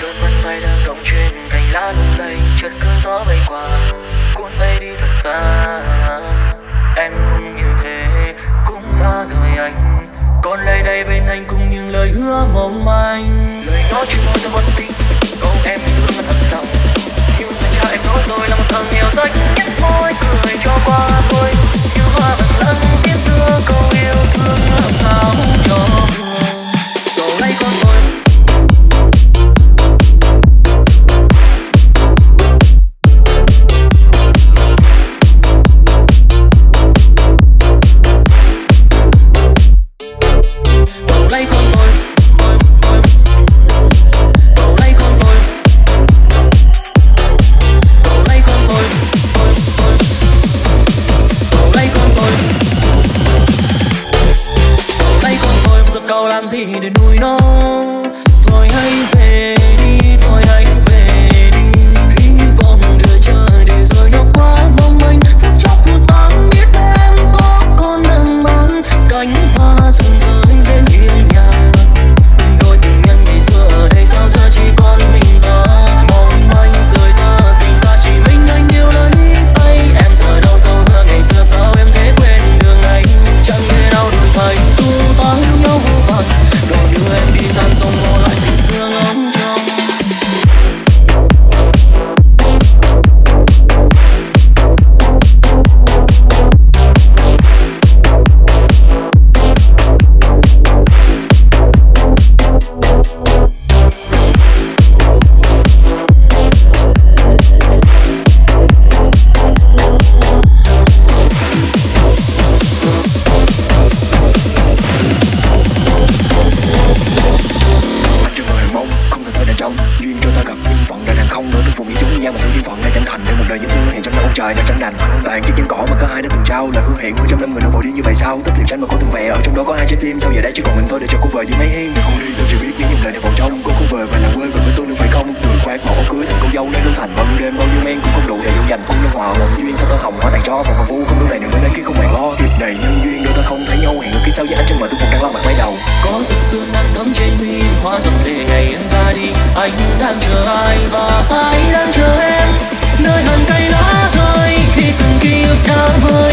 Trước mắt bay đang cổng chuyên cành lá lung lay, chợt cơn gió bay qua cuốn bay đi thật xa. Em cũng như thế, cũng xa rời anh, còn lại đây bên anh cùng những lời hứa mong manh. Lời nói chỉ mong cho một tí, câu em luôn là thật lòng. Yêu anh cha em nói tôi là một thằng nghèo rách, nhếch môi cười cho qua thôi. Như hoa vàng lặng tiếng xưa câu yêu thương làm sao cho buồn. Rồi nay con tôi. Nhà tìm kiếm tàu hương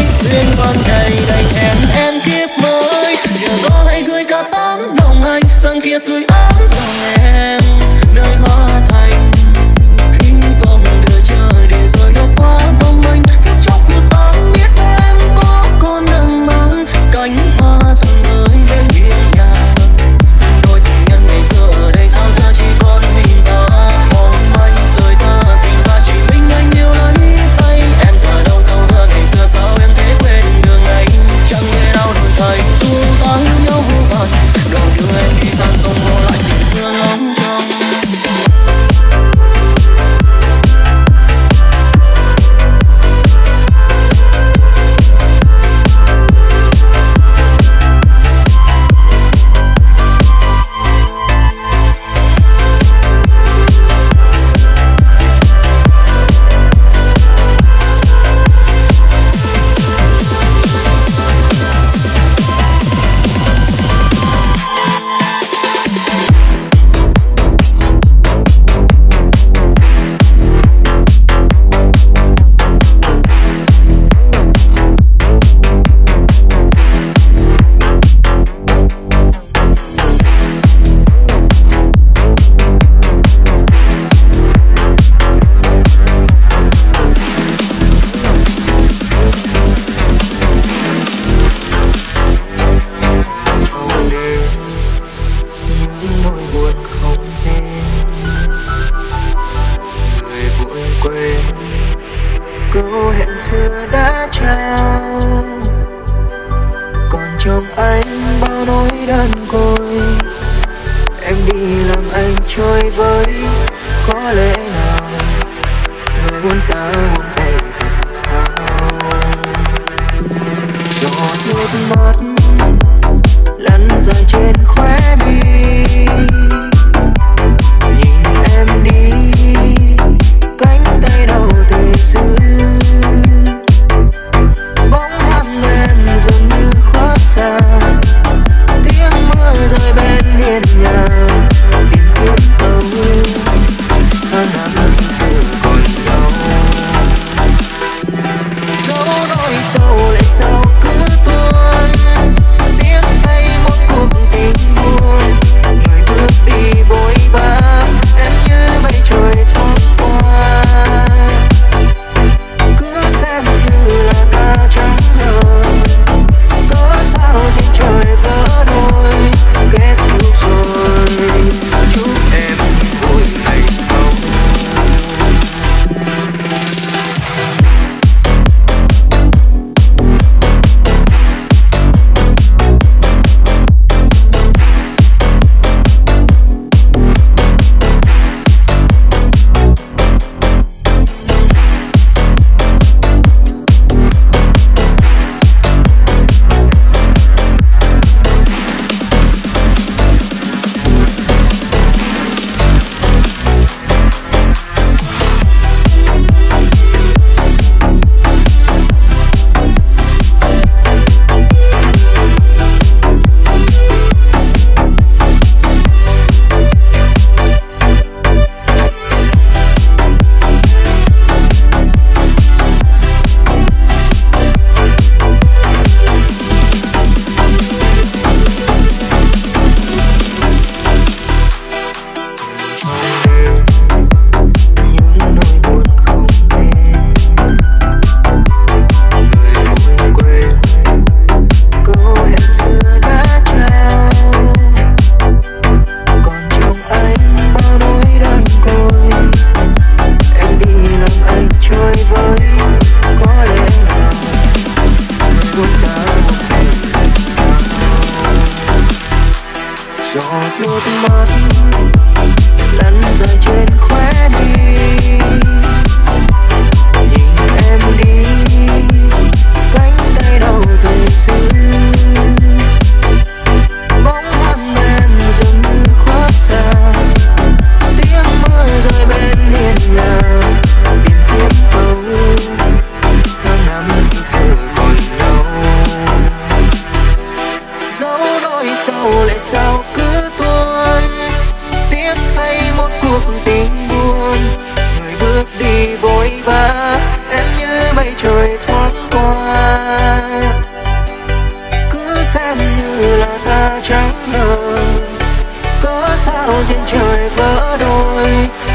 trên trời vỡ đôi,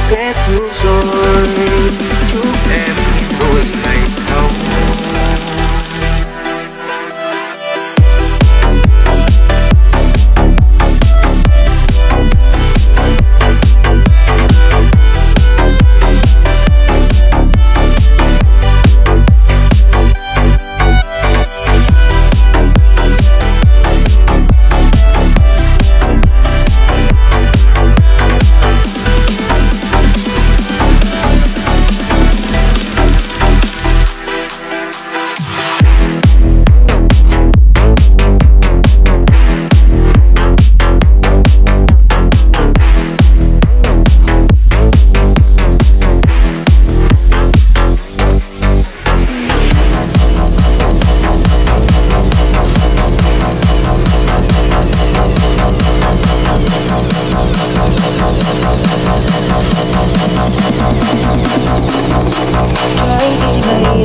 kết thúc rồi. Chúc em một ngày sau.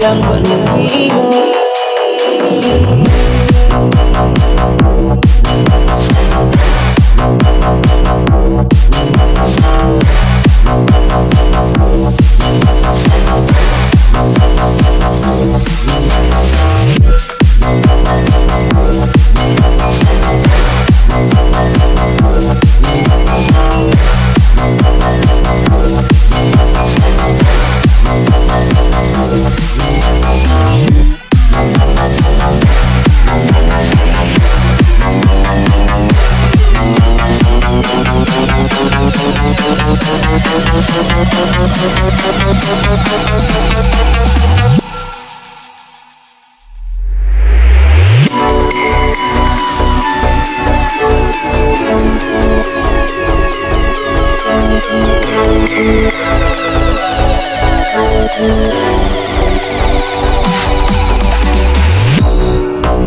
Đang vẫn nghĩ ngợi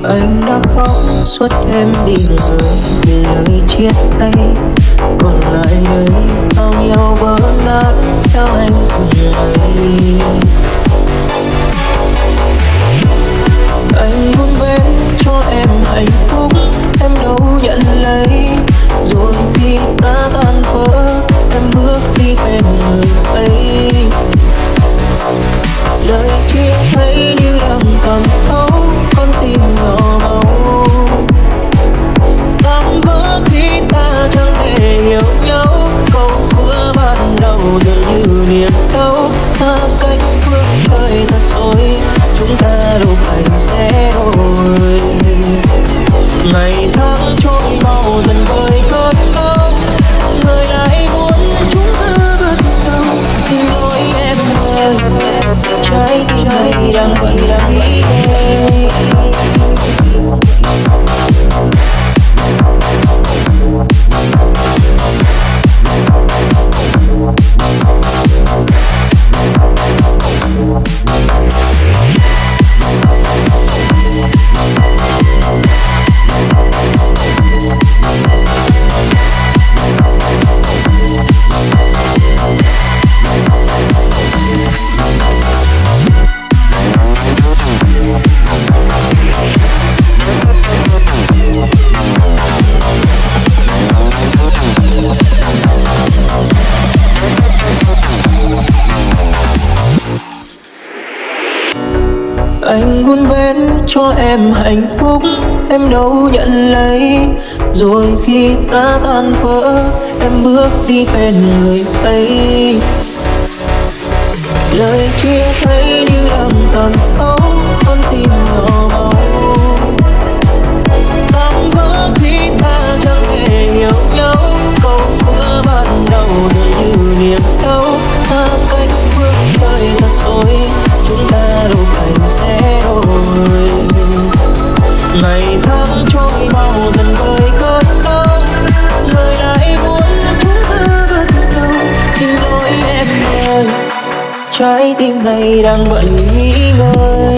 anh đã khóc suốt em đi ngờ vì lời chia tay, còn lại nơi bao nhiêu vỡ nát theo anh từng ngày. Anh muốn bên cho em hạnh phúc, em đâu nhận lấy, rồi khi đã tan vỡ em bước đi bên người ấy. Lời chia tay như đang cầm thấu con tim nhỏ máu, tan vỡ khi ta chẳng thể hiểu nhau. Câu hứa ban đầu dường như niềm đau, xa cách phương trời thật xôi, chúng ta đâu phải sẽ đôi. Ngày tháng trôi mau dần với cơn đau, người lại muốn chúng ta gần nhau. Xin lỗi em ơi, trái tim này đang vẫn nghĩ đây. Anh muốn vén cho em hạnh phúc, em đâu nhận lấy, rồi khi đã tan vỡ em bước đi bên người ấy. Lời chia tay như đang tàn pháo con tim nhỏ máu, tan vỡ khi ta chẳng thể hiểu nhau. Câu hứa ban đầu đời như niềm đau, xa cách phương trời thật xôi, chúng ta đâu phải sẽ đôi. Ngày tháng trôi mau dần với cơn đau, người lại muốn chúng ta gần nhau. Xin lỗi em ơi, trái tim này đang bận nghĩ ngợi.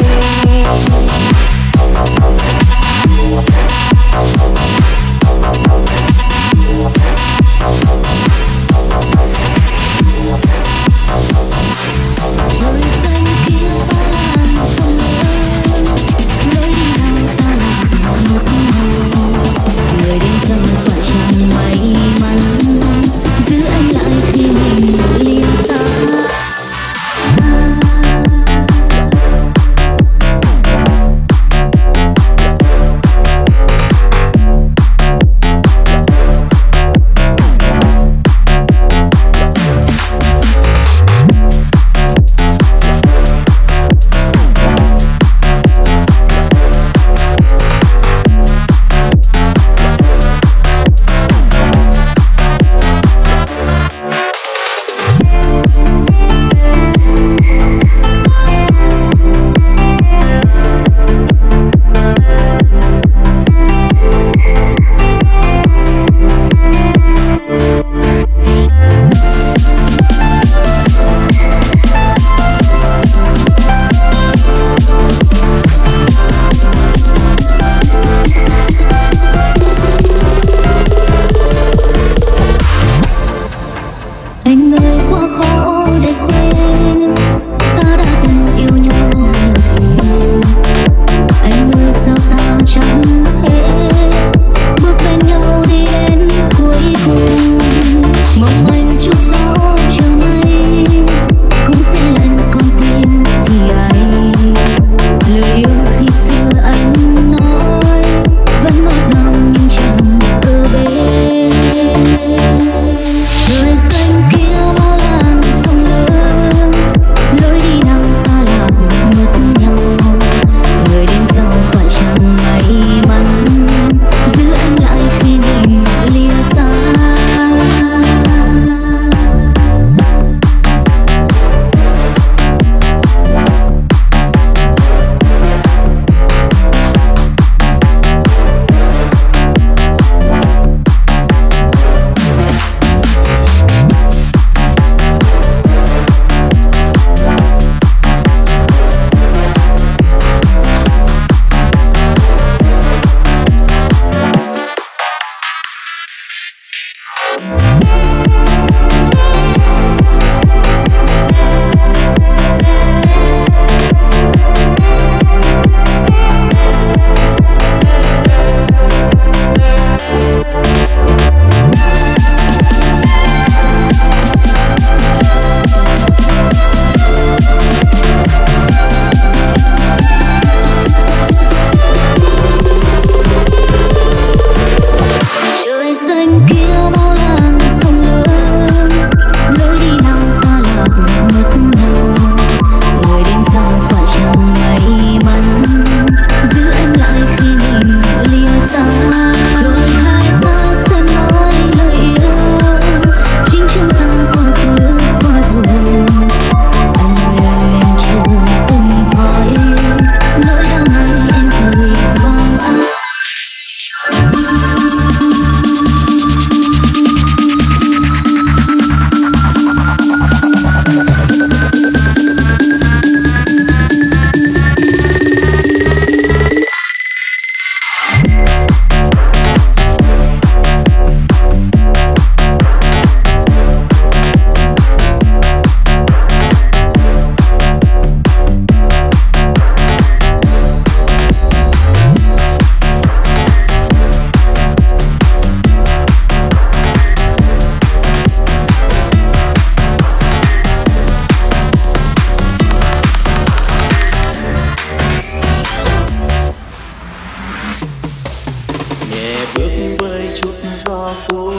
phố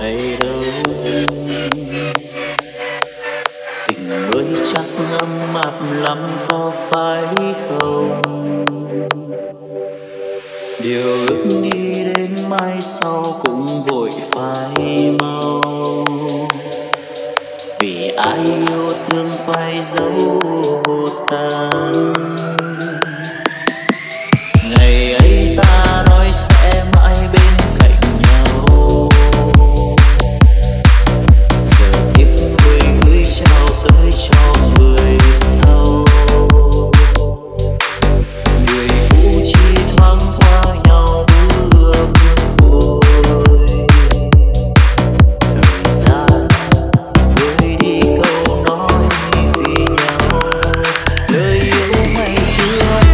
ngày đầu tình người chắc ngâm mập lắm có phải không? Điều ước đi đến mai sau cũng vội phai mau, vì ai yêu thương phải giấu tan. Ngày ấy ta nói sẽ mãi bên cạnh nhau, giờ kiếp người gửi trao tới cho người sau. Người cũ chỉ thoáng qua nhau bước vội, thời gian vơi đi câu nói vì nhau lời yêu ngày xưa.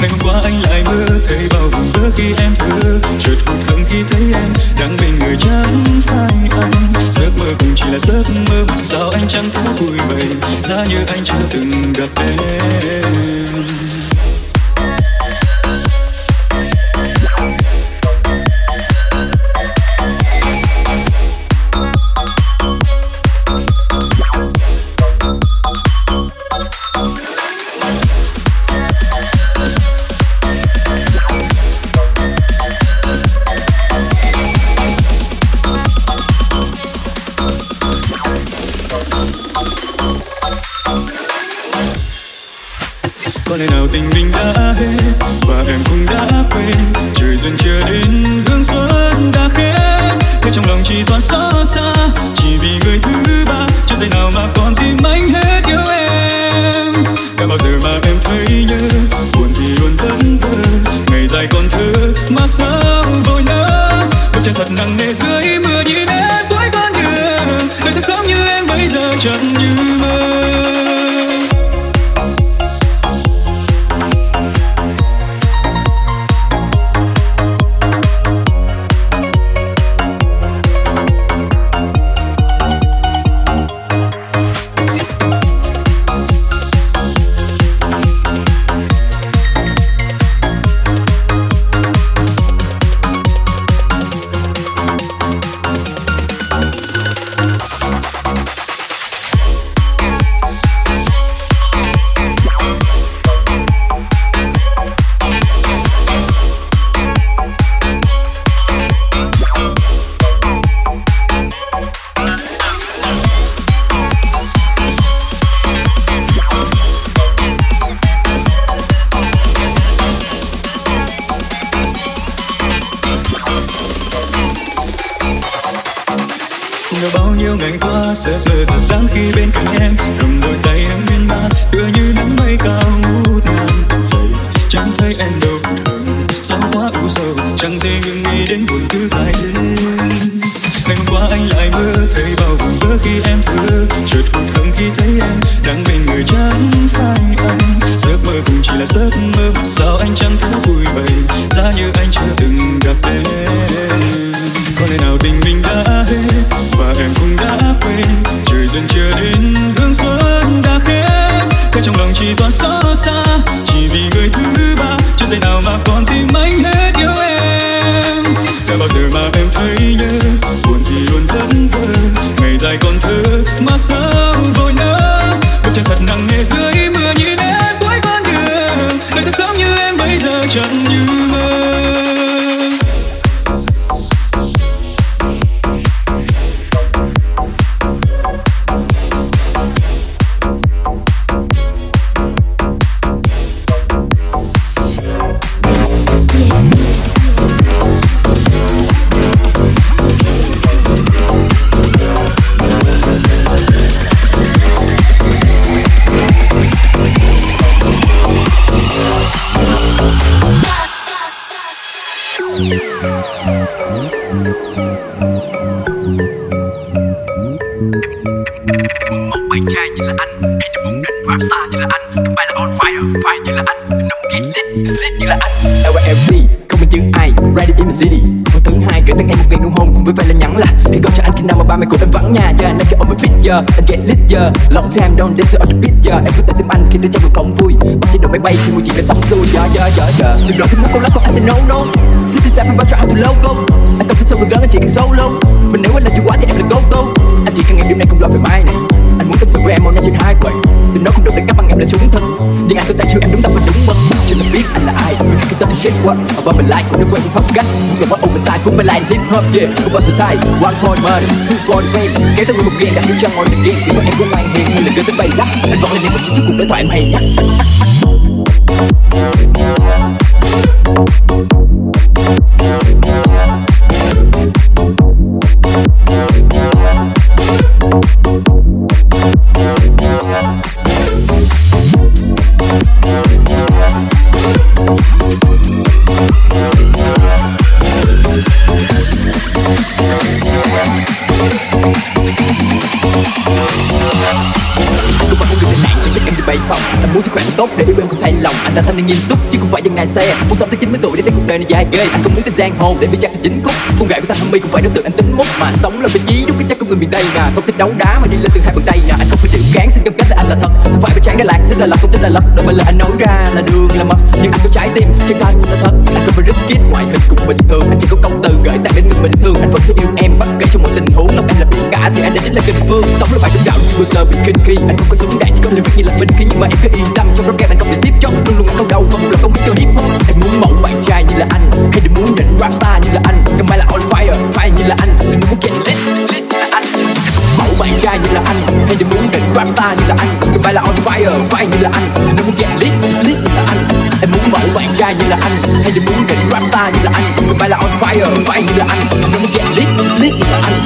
Ngày hôm qua anh lại mơ thấy bao vùng vỡ khi em thơ, chợt hụt hẫng khi thấy em. tình mình đã hết và em cũng đã quên. Trời dần chờ đến hương xuân đã khép, cái trong lòng chỉ toàn xót xa chỉ vì người thứ ba. Chưa giây nào mà còn tim anh hết yêu em. Đã bao giờ mà em thấy nhớ, buồn thì luôn vẫn vơ. Ngày dài còn thơ mà sao vội nhớ. Bước chân thật nặng nề dưới mưa nhìn em cuối con đường. Đời thật sống như em bây giờ chẳng như mơ. Anh get lit giờ, long time don't dance on the beat giờ. Em cứ tới tìm anh khi tôi trong một cổng vui. Bắt chế độ máy bay khi mua chuyện đã xong xuôi. Giờ đừng đòi thêm muốn câu lắm còn anh sẽ no. Xin xin xa phải bao cho anh từ lâu không. Anh không thích sâu gần gắn anh chỉ cần solo. Mình nếu anh là chịu quá thì em là go tô. Anh chỉ cần ngày đêm nay không lo về mai này. Anh muốn tâm sự với em mỗi ngày trên hai quầy. Từ đó không được đánh cắp bằng em là chúng thân. Nhưng anh tôi tay chưa em đúng tâm và đúng mực. Chưa cần biết anh là ai, người khác cứ tâm chết quá. Ở bên mình lại cũng đừng quên mình phong cách. Người mất oversize cũng bên lại hip hop yeah. Cũng bao sự sai, one point man, two point man. Kéo tới người một ghen đã hiểu cho ngồi một ghen. Chỉ có em cũng mang hiền hay là người tới bay rắc. Anh vẫn là những con chữ trước cuộc đối thoại em hay nhắc. Tốt để yêu em không thay lòng, anh là thanh niên nghiêm túc chứ không phải dân nài xe. Muốn sống tới 90 tuổi để thấy cuộc đời này dài ghê. Anh không muốn tên giang hồ để bị chắc thành chính khúc. Con gái của ta hâm mê không phải đối tượng anh tính mút mà sống là vị trí đúng cái chắc của người miền Tây nè. Không thích đấu đá mà đi lên từ hai bàn tay nè. Anh không phải chịu kháng xin cam kết là anh là thật. Không phải bị chán đã lạc nên là lọc không tính là lật. Đôi bên là anh nói ra là đường là mật nhưng anh có trái tim chân thành là thật. Anh không phải rất kít ngoại hình cũng bình thường. Anh chỉ có công từ gửi tặng đến người bình thường. Anh vẫn sẽ yêu em bất kể trong mọi tình huống. Lòng em là biển cả thì anh đã chính là kinh vương. Sống là bài tình đạo vừa giờ bị kinh khi anh không có súng đạn chỉ có lyric như là binh khí nhưng mà em cứ yên tâm trong rap game anh không thể zip chóc luôn luôn ở đâu không là công việc cho hip hop. Em muốn mẫu bạn trai như là anh hay đừng muốn định rap star như là anh. Cầm máy là on fire fire như là anh đừng muốn get lit lit là anh. Mẫu bạn trai như là anh hay đừng muốn định rap star như là anh. Cầm máy là on fire fire như là anh đừng muốn get lit lit là anh. Em muốn vẫy bạn trai như là anh, hay là muốn để rap ta như là anh, người bay là on fire, bay như là anh, muốn get lit, lit như là anh.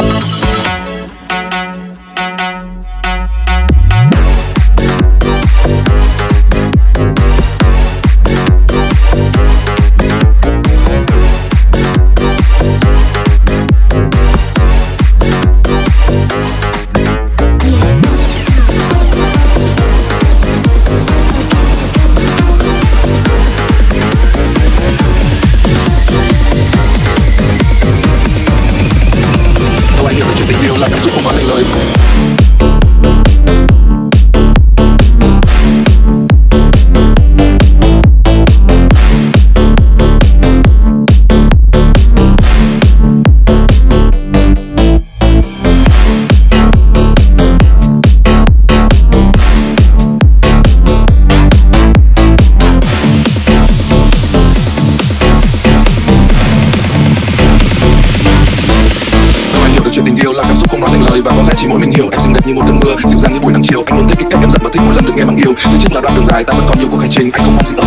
Chẳng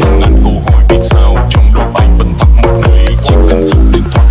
hạn cô hỏi vì sao trong đầu anh vẫn thắc mắc đây, chỉ cần dùng điện thoại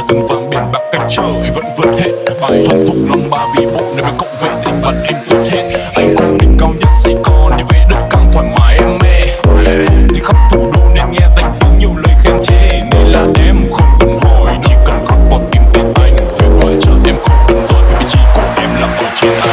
Và rừng vàng biển bạc cách trời vẫn vượt hết. Thuần thục lòng ba vì bộ nơi bên cộng vệ tình bạn em tuyệt hết. Anh không đỉnh cao nhất xây con để về đất càng thoải mái em mê. Thôi thì khắp thủ đô nên nghe danh tiếng nhiều lời khen chê. Nên là em không cần hỏi, chỉ cần khóc vào tim tên anh. Vì gọi cho em không cần rồi vì vị trí của em là ở trên anh.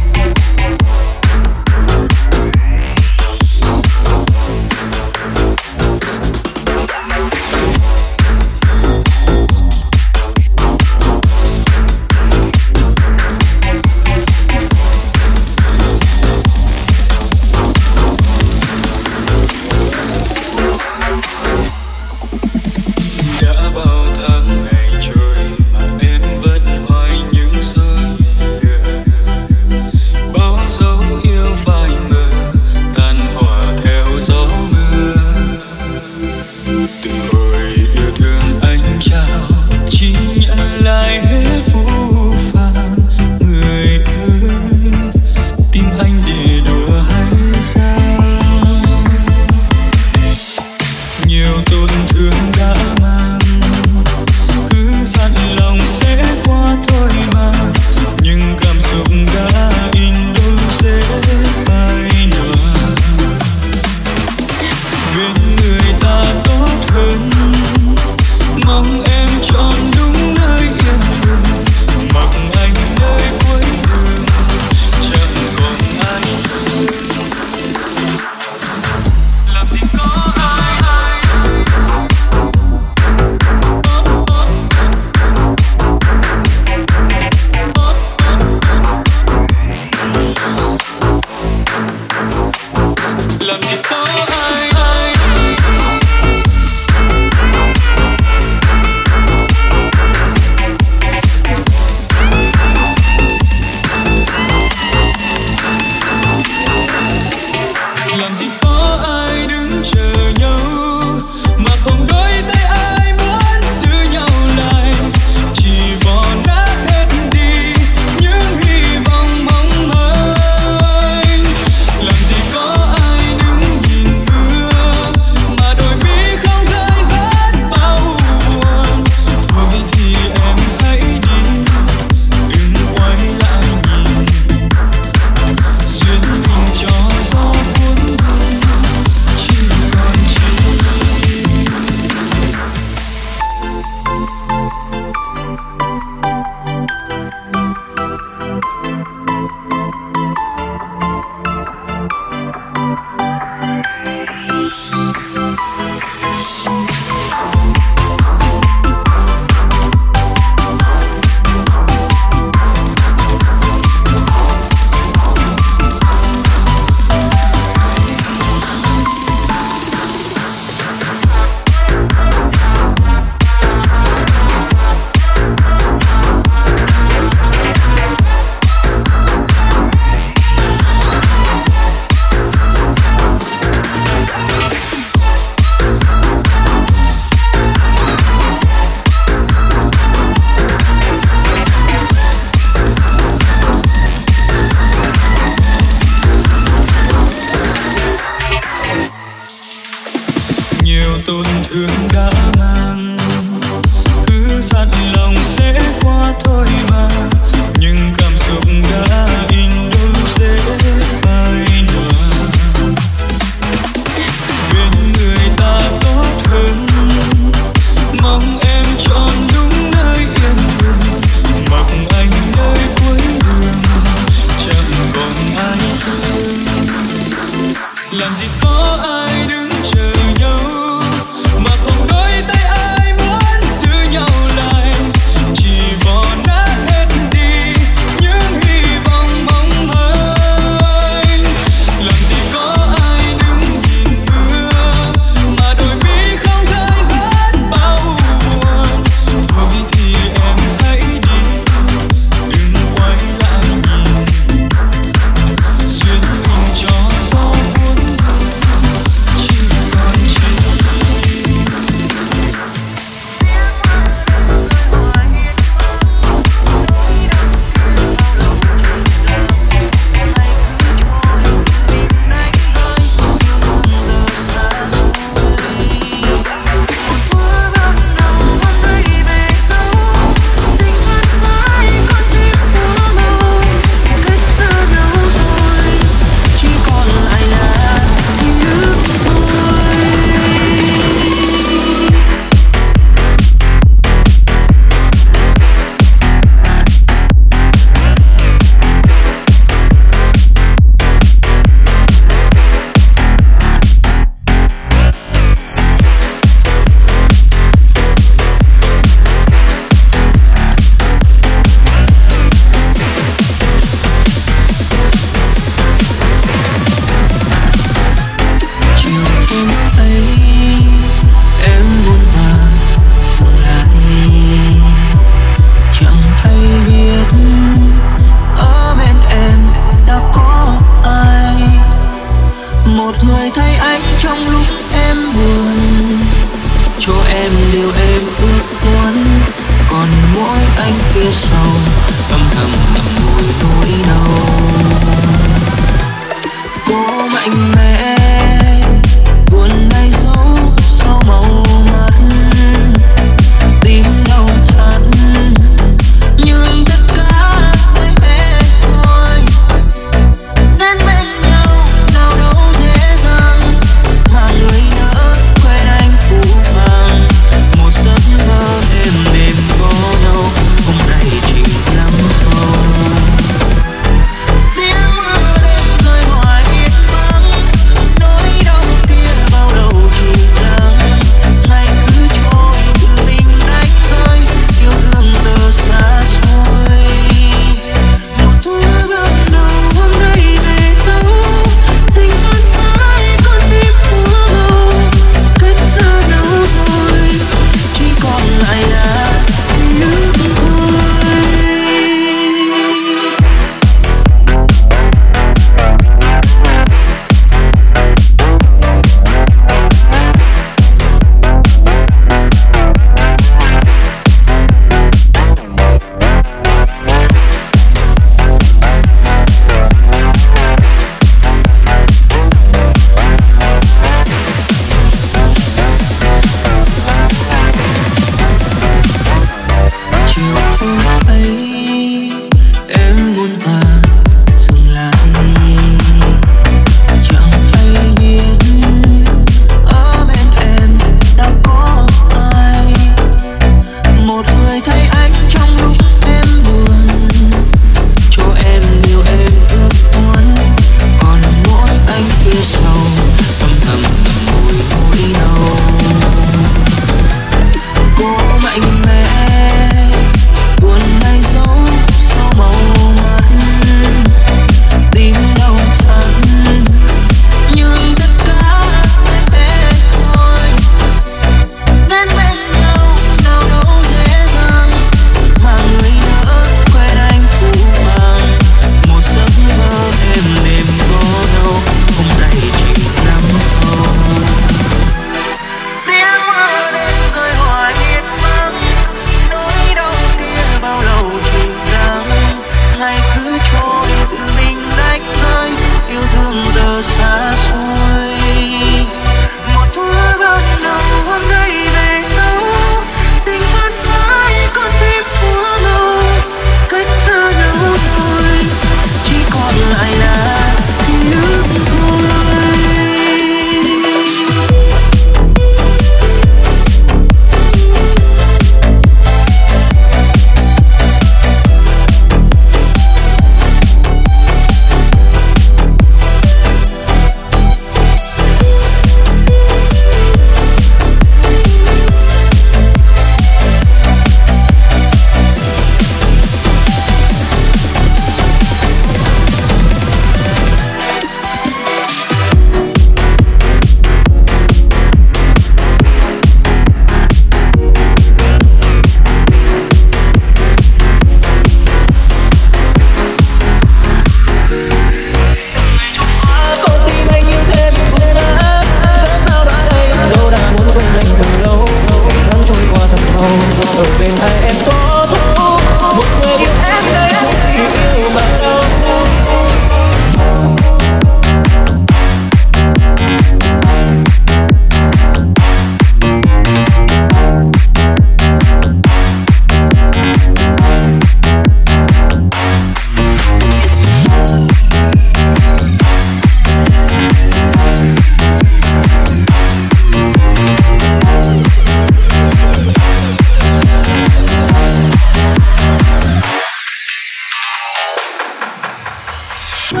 Mình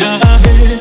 đã hết.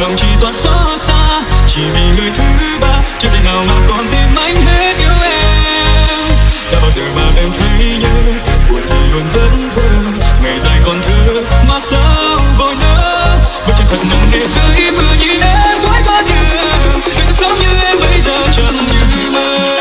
lòng chỉ toàn xót xa, chỉ vì người thứ ba chưa giây nào mà còn tim anh hết yêu em. Đã bao giờ mà em thấy nhớ, buồn thì luôn vẫn vơ, ngày dài còn thơ mà sao vội nỡ. Bước chân thật nặng nề dưới mưa nhìn em gói qua đường, đừng sống như em bây giờ chẳng như mơ.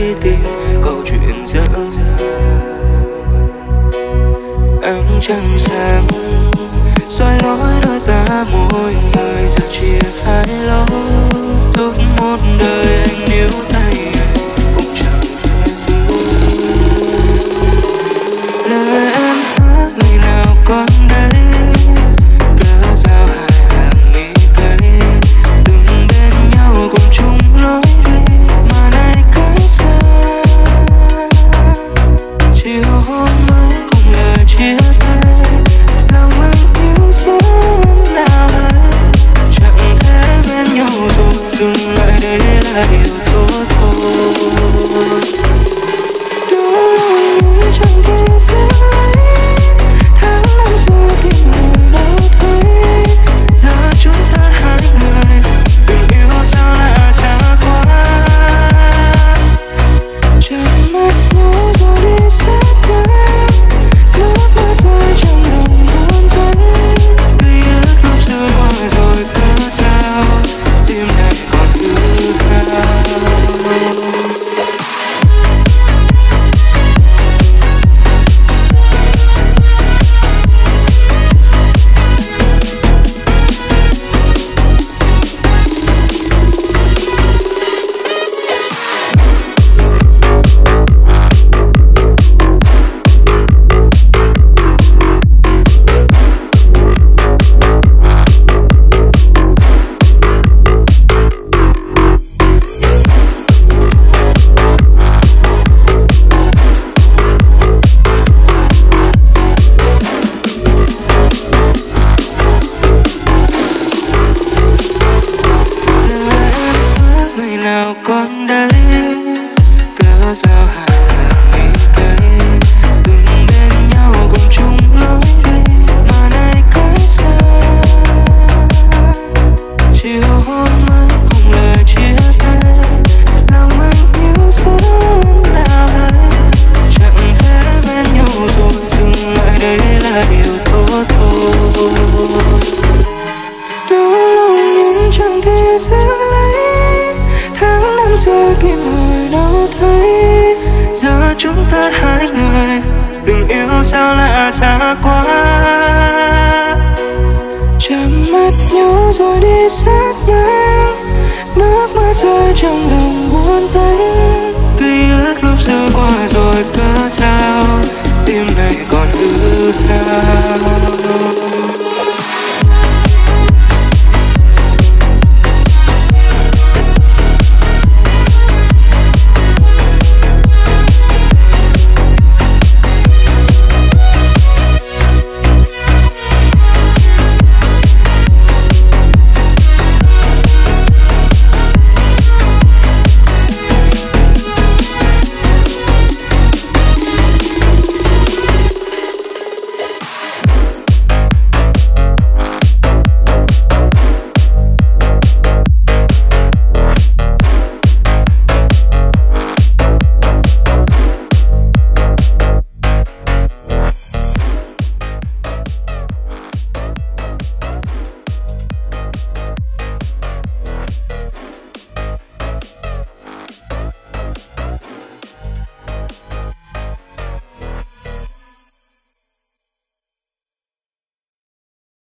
trái tim câu chuyện dở dàng. Ánh trăng sáng soi lối đôi ta mỗi người giờ chia hai lối. Thức một đời anh níu tay em cũng chẳng thể giữ. Lời em hát ngày nào con đấy. Rồi đi sát nhau, nước mắt rơi trong lòng.